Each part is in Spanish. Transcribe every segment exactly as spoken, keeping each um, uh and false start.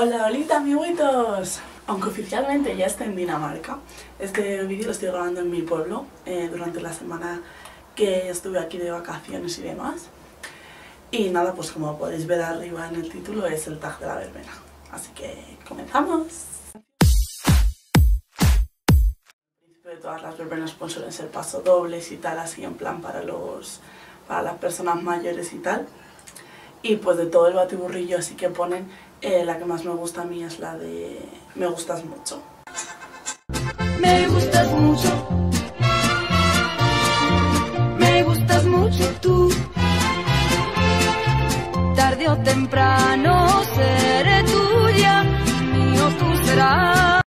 Hola, holita, amiguitos. Aunque oficialmente ya esté en Dinamarca, este vídeo lo estoy grabando en mi pueblo eh, durante la semana que estuve aquí de vacaciones y demás. Y nada, pues como podéis ver arriba en el título es el tag de la verbena. Así que comenzamos. De todas las verbenas pues suelen ser pasodobles y tal, así en plan para, los, para las personas mayores y tal. Y pues de todo el batiburrillo así que ponen, eh, la que más me gusta a mí es la de Me gustas mucho. Me gustas mucho. Me gustas mucho tú. Tarde o temprano seré tuya, mío tú serás.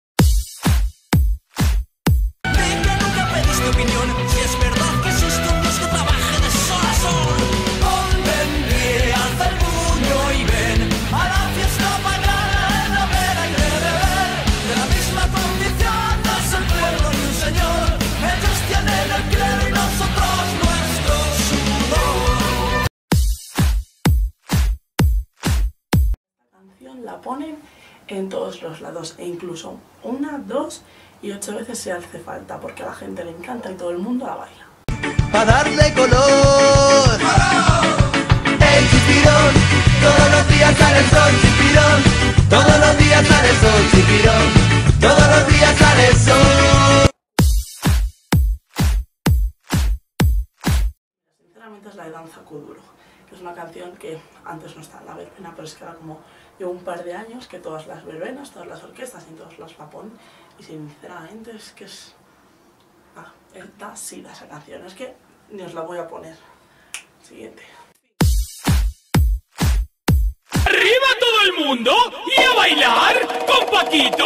La ponen en todos los lados e incluso una, dos y ocho veces se hace falta porque a la gente le encanta y todo el mundo la baila. Para darle color, el chipirón, todos los días sale el sol, chipirón, todos los días sale el sol, chipirón, todos los días sale el sol. Sinceramente es la de Danza Kuduro. Es una canción que antes no estaba en la verbena, pero es que ahora como llevo un par de años que todas las verbenas, todas las orquestas y todos los ponen, y sinceramente es que es... Ah, está así esa canción, es que ni os la voy a poner. Siguiente. ¡Arriba todo el mundo y a bailar con Paquito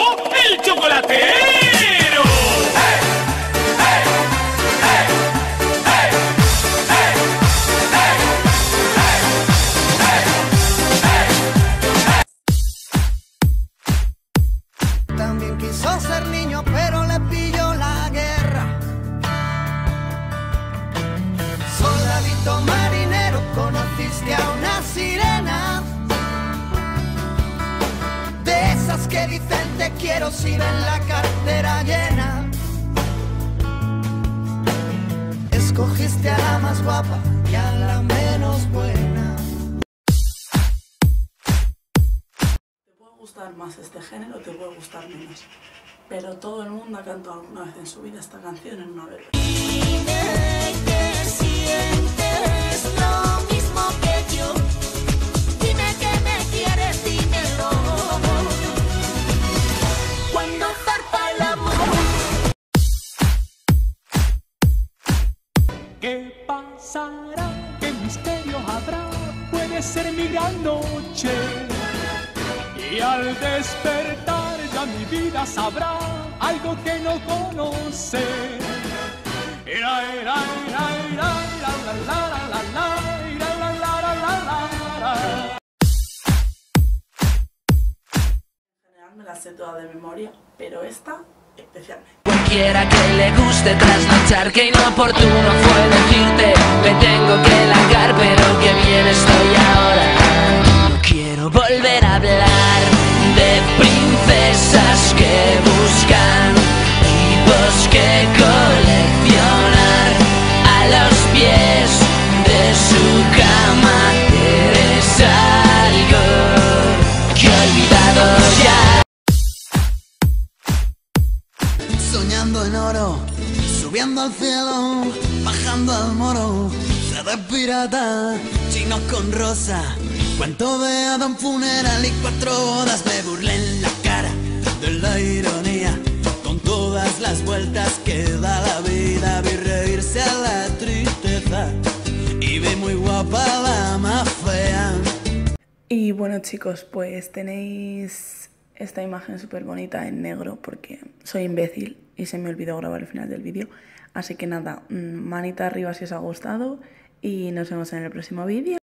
el Chocolatero! ¡Hey! Marinero, conociste a una sirena de esas que dicen te quiero si ven la cartera llena. Escogiste a la más guapa y a la menos buena. Te puede gustar más este género, te puede gustar menos, pero todo el mundo ha cantado alguna vez en su vida esta canción en una verbena. ¿Qué pasará? ¿Qué misterio habrá? Puede ser mi gran noche. Y al despertar ya mi vida sabrá algo que no conoce. En general me la sé toda de memoria, pero esta especialmente. Cualquiera que le guste trasnochar, que inoportuno fue decirte me tengo que largar, pero que bien estoy ahora. No quiero volver a hablar de princesas que buscan tipos que coleccionar a los pies de su cama. Eres algo que he olvidado ya. Soñando en oro, subiendo al cielo, bajando al moro, seré pirata, chinos con rosa. Cuanto vea de un funeral y cuatro bodas, me burlé en la cara de la ironía. Con todas las vueltas que da la vida, vi reírse a la tristeza y vi muy guapa la más fea. Y bueno, chicos, pues tenéis esta imagen súper bonita en negro porque soy imbécil y se me olvidó grabar el final del vídeo. Así que nada, manita arriba si os ha gustado y nos vemos en el próximo vídeo.